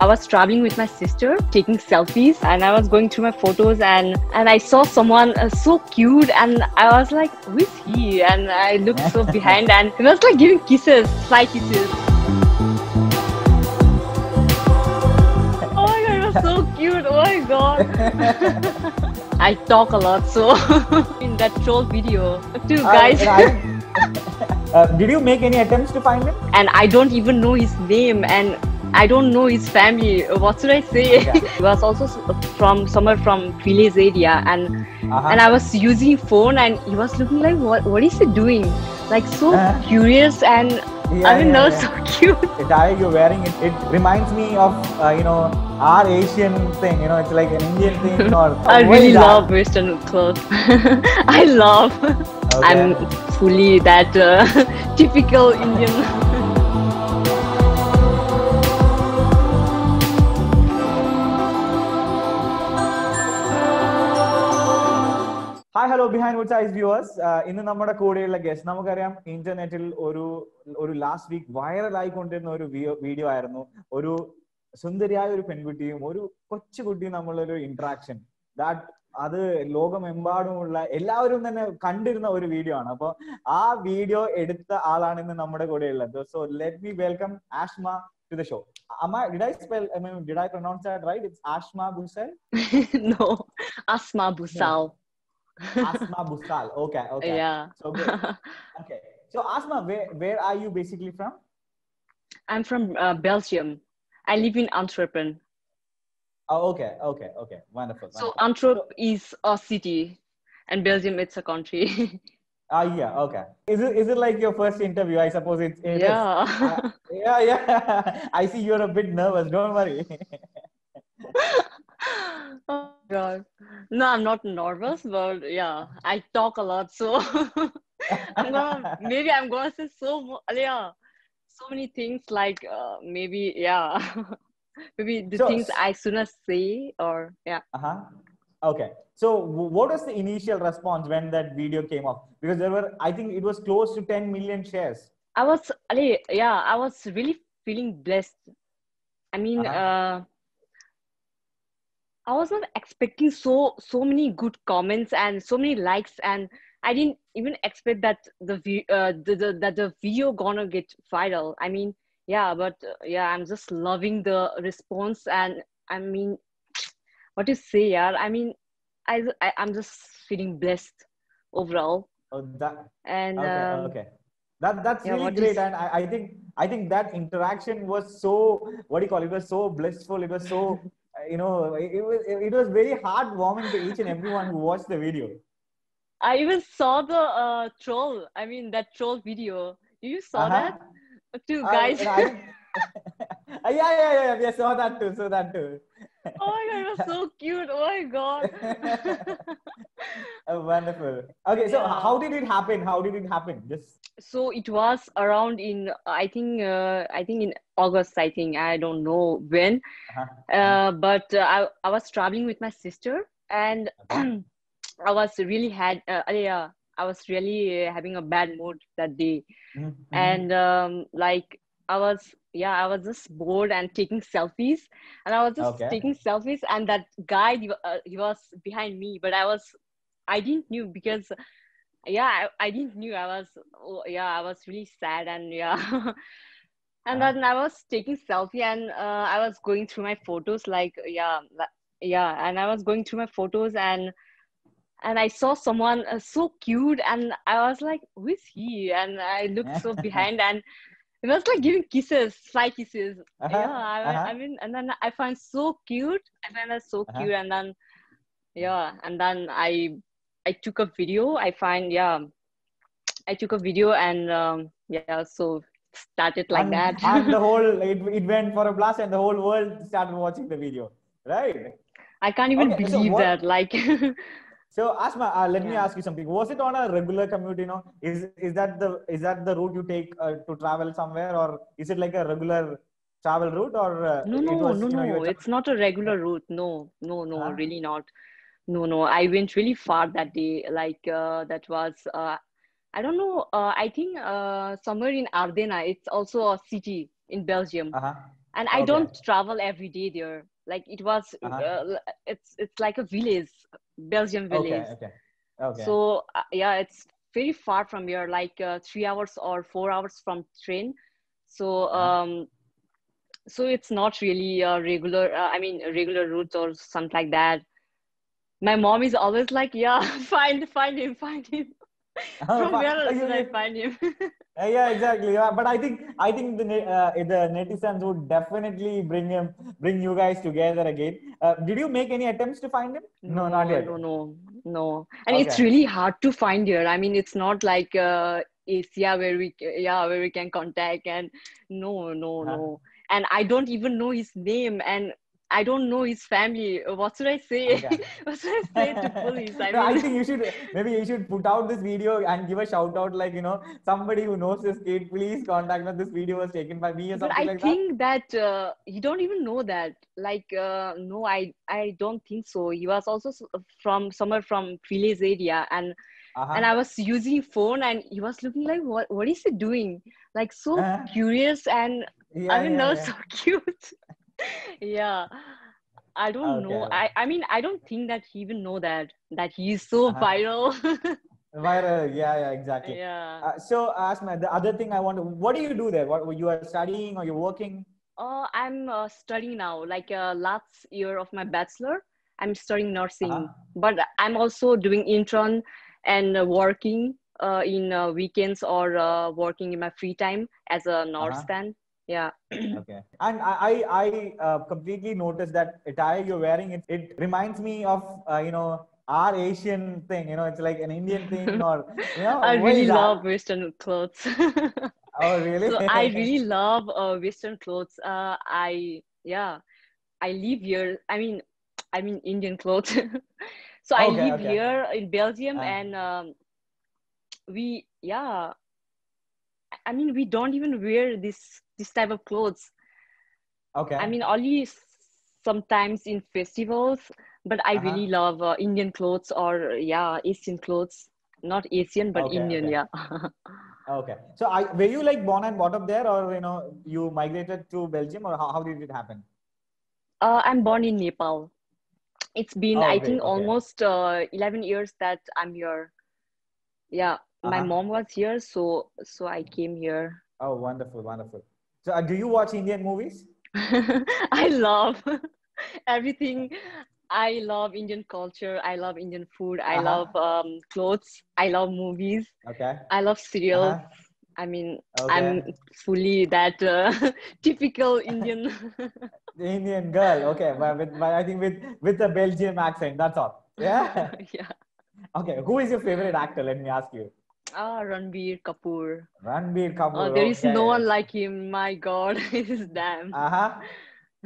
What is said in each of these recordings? I was traveling with my sister, taking selfies, and I was going through my photos and I saw someone so cute, and I was like, who is he? And I looked so behind, and it was like giving kisses, fly kisses. Oh my god, it was so cute, oh my god. I talk a lot, so in that troll video, two guys. Did you make any attempts to find him? And I don't even know his name, and I don't know his family. What should I say? Yeah. He was also from somewhere from village area, and I was using phone, and he was looking like, what is he doing? Like so curious, and so cute. The attire you're wearing, it reminds me of our Asian thing. It's like an Indian thing. Or I really love Western clothes. I love. Okay. I'm fully that typical Indian. Hi, hello, behind Woods Eyes viewers. In our guest, we have internet last week viral video. Interaction. That video. So let me welcome Asma to the show. Amma, did I pronounce that right? It's Asma Bhusal? No, Asma Bhusal. Asma Bhusal. Okay. Yeah. So good. Okay. So Asma, where are you basically from? I'm from Belgium. I live in Antwerpen. Oh, okay. Wonderful. So Antwerp is a city, and Belgium it's a country. Okay. Is it like your first interview? I suppose it is. Yeah. I see you're a bit nervous. Don't worry. Oh god, no, I'm not nervous, but yeah, I talk a lot, so I'm gonna say so many things, like things I sooner say, or okay. So what was the initial response when that video came up? Because there were, I think it was close to 10 million shares. I was really feeling blessed. I mean, I was not expecting so many good comments and so many likes, and I didn't even expect that the video gonna get viral. I mean, I'm just loving the response, and I mean, what to say, yaar? I mean, I'm just feeling blessed overall. That's really great, and I think that interaction was so, it was so blissful. It was so. It was very heartwarming to each and everyone who watched the video. I even saw the troll. I mean, that troll video. You saw that? Two guys. Yeah. I saw that too. Oh my god, it was so cute. Oh my god. Wonderful. Okay, so how did it happen? So it was around in, I think in August, I don't know when, but I was traveling with my sister, and I was really having a bad mood that day. And I was just bored and taking selfies, and that guy, he was behind me, but I didn't knew, because I didn't knew. I was really sad, and and then I was taking selfie, and I was going through my photos, and I was going through my photos, and I saw someone so cute, and I was like, who is he? And I looked so behind, and it was like giving kisses, fly kisses. And then I found so cute. And then, I took a video. I took a video, and so started like that. And the whole, it went for a blast, and the whole world started watching the video, right? I can't even believe that. So Asma, let me ask you something. Was it on a regular commute? Is that the route you take to travel somewhere, or is it like a regular travel route? Or no. It's not a regular route. No, really not. No. I went really far that day. That was I don't know. I think somewhere in Ardena. It's also a city in Belgium. And I don't travel every day there. Like it was, it's like a village, Belgian village. Okay. So yeah, it's very far from here, like 3 hours or 4 hours from train. So so it's not really a regular, regular route or something like that. My mom is always like, yeah, find him. From where else did I find him? Yeah, exactly. But I think the netizens would definitely bring you guys together again. Did you make any attempts to find him? No, not yet. No. And it's really hard to find here. I mean, it's not like Asia where we can contact. And no. And I don't even know his name. And I don't know his family. What should I say? What should I say to police? I think you should put out this video and give a shout out, like, you know, somebody who knows this kid, please contact me. This video was taken by me or something like that. But I think that you don't even know that. Like, no, I don't think so. He was also from somewhere from village area, and and I was using phone, and he was looking like, what is he doing? Like so curious, and so cute. I don't know. I don't think that he even know that he's so viral. Viral, exactly. So Asma, the other thing I want to, what do you do there? What you are studying or you're working? I'm studying now, like last year of my bachelor. I'm studying nursing, but I'm also doing intern and working in weekends or working in my free time as a nurse then. Yeah. Okay. And I completely noticed that attire you're wearing, it reminds me of, our Asian thing, it's like an Indian thing or, I really love Western clothes. Oh, really? So I really love Western clothes. I live here. I mean Indian clothes. So I live here in Belgium and we don't even wear this type of clothes. Okay. I mean, only sometimes in festivals, but I really love Indian clothes or Asian clothes. Not Asian, but Indian, Okay. So were you like born and brought up there, or you migrated to Belgium, or how did it happen? I'm born in Nepal. It's been almost 11 years that I'm here. Yeah. My mom was here, so I came here. Oh, wonderful. So do you watch Indian movies? I love everything. I love Indian culture. I love Indian food. I love clothes. I love movies. Okay. I love cereals. I'm fully that typical Indian. Indian girl. Okay. But I think with a Belgian accent. That's all. Yeah. Yeah. Okay. Who is your favorite actor? Let me ask you. Ranveer Kapoor. There is no one like him. My God, it is damn.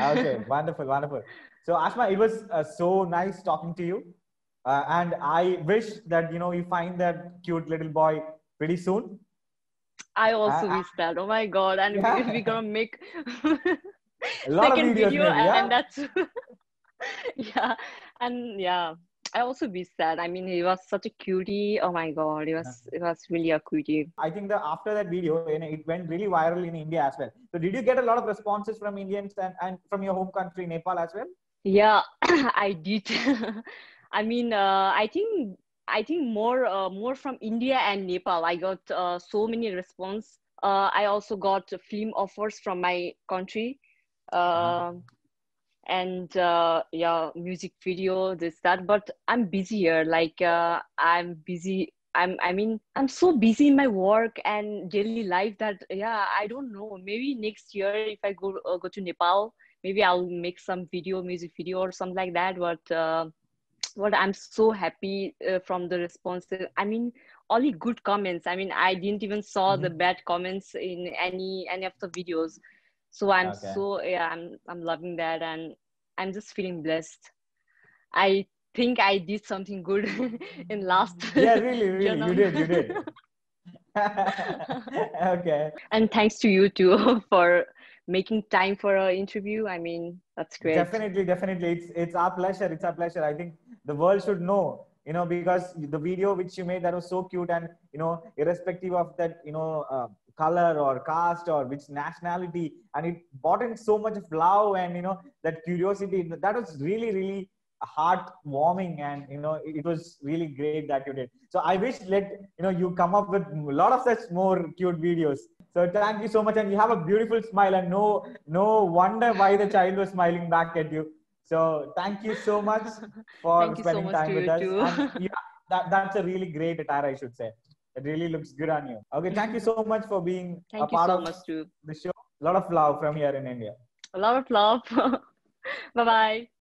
Okay, wonderful. So Asma, it was so nice talking to you. And I wish that, you find that cute little boy pretty soon. I also wish that. Oh my God. And we're going to make a lot second of videos video. And that's... I also wish that. He was such a cutie. Oh my God, he was really a cutie. I think that after that video, it went really viral in India as well. So did you get a lot of responses from Indians and from your home country, Nepal as well? Yeah, I did. I think more from India and Nepal. I got so many responses. I also got film offers from my country. And music video, this, that, but I'm busy here. Like I'm so busy in my work and daily life that I don't know. Maybe next year if I go to Nepal, maybe I'll make some music video or something like that. But I'm so happy from the responses. Only good comments. I didn't even saw the bad comments in any of the videos. So I'm I'm loving that, and I'm just feeling blessed. I think I did something good in last. Yeah, really, you did. Okay. And thanks to you too for making time for an interview. That's great. Definitely, it's our pleasure. I think the world should know. Because the video which you made, that was so cute, and irrespective of that, color or caste or which nationality, and it brought in so much of love and, you know, that curiosity. That was really, really heartwarming, and, you know, it was really great that you did. So I wish, let you know, you come up with a lot of such more cute videos. So thank you so much, and you have a beautiful smile, and no wonder why the child was smiling back at you. So thank you so much for spending so much time with us. And yeah, that's a really great attire, I should say. It really looks good on you. Okay, thank you so much for being a part of the show. A lot of love from here in India. A lot of love. Bye bye.